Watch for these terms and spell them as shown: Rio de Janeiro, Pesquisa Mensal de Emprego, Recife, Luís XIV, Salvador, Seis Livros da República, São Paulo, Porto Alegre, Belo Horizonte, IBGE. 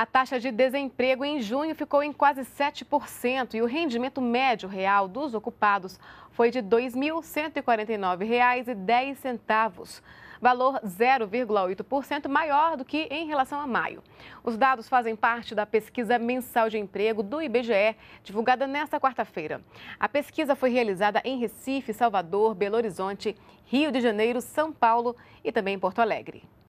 A taxa de desemprego em junho ficou em quase 7% e o rendimento médio real dos ocupados foi de R$ 2.149,10, valor 0,8% maior do que em relação a maio. Os dados fazem parte da Pesquisa Mensal de Emprego do IBGE, divulgada nesta quarta-feira. A pesquisa foi realizada em Recife, Salvador, Belo Horizonte, Rio de Janeiro, São Paulo e também em Porto Alegre.